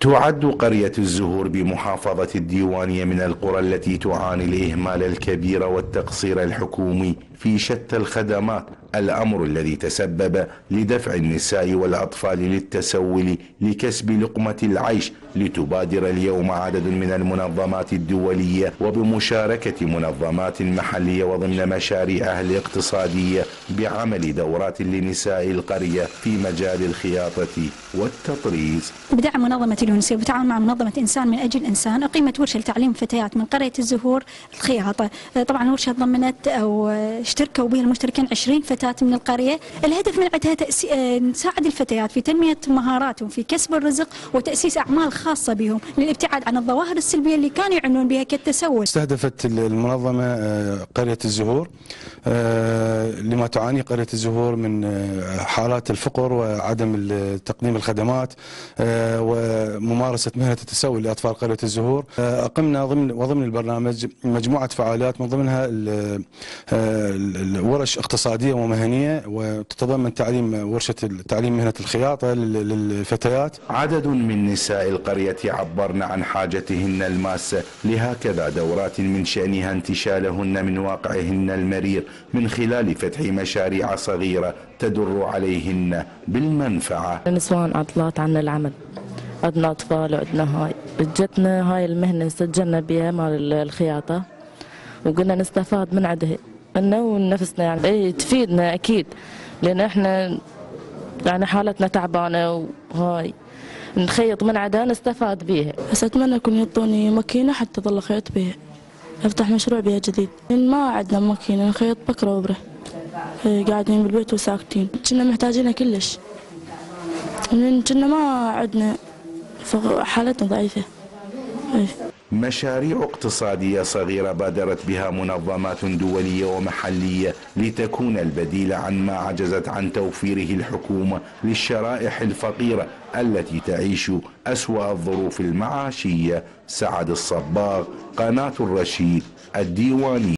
تعد قرية الزهور بمحافظة الديوانية من القرى التي تعاني الإهمال الكبير والتقصير الحكومي في شتى الخدمات، الأمر الذي تسبب لدفع النساء والأطفال للتسول لكسب لقمة العيش، لتبادر اليوم عدد من المنظمات الدولية وبمشاركة منظمات محلية وضمن مشاريعها الاقتصادية بعمل دورات لنساء القرية في مجال الخياطة والتطريز. بدعم منظمة اليونسيف بالتعاون مع منظمة إنسان من أجل إنسان أقيمت ورشة لتعليم فتيات من قرية الزهور الخياطة. طبعا ورشة ضمنت أو اشتركوا بها المشتركين 20 فتاة من القرية. الهدف من عدها نساعد الفتيات في تنمية مهاراتهم في كسب الرزق وتأسيس أعمال خاصة بهم للابتعاد عن الظواهر السلبية اللي كانوا يعملون بها كالتسول. استهدفت المنظمة قرية الزهور لما تعاني قرية الزهور من حالات الفقر وعدم تقديم الخدمات وممارسة مهنة التسول لأطفال قرية الزهور. أقمنا ضمن البرنامج مجموعة فعاليات من ضمنها الورش اقتصادية ومهنية وتتضمن تعليم ورشة تعليم مهنة الخياطة للفتيات. عدد من نساء القرية عبرن عن حاجتهن الماسة لهكذا دورات من شأنها انتشالهن من واقعهن المرير من خلال فتح مشاريع صغيرة تدر عليهن بالمنفعة. نسوان عطلات عن العمل، عندنا أطفال وعندنا هاي، جتنا هاي المهنة سجلنا بها مال الخياطة وقلنا نستفاد من عدها انه ونفسنا يعني اي تفيدنا اكيد، لان احنا يعني حالتنا تعبانه وهاي نخيط من عدها نستفاد بيها. بس اتمنى يكون يعطوني ماكينه حتى اظل اخيط بيها، افتح مشروع بيها جديد، لان ما عندنا ماكينه نخيط بكره وبره، قاعدين بالبيت وساكتين، كنا محتاجينها كلش، لان كنا ما عندنا حالتنا ضعيفه. مشاريع اقتصادية صغيرة بادرت بها منظمات دولية ومحلية لتكون البديل عن ما عجزت عن توفيره الحكومة للشرائح الفقيرة التي تعيش أسوأ الظروف المعاشية. سعد الصباغ، قناة الرشيد، الديوانية.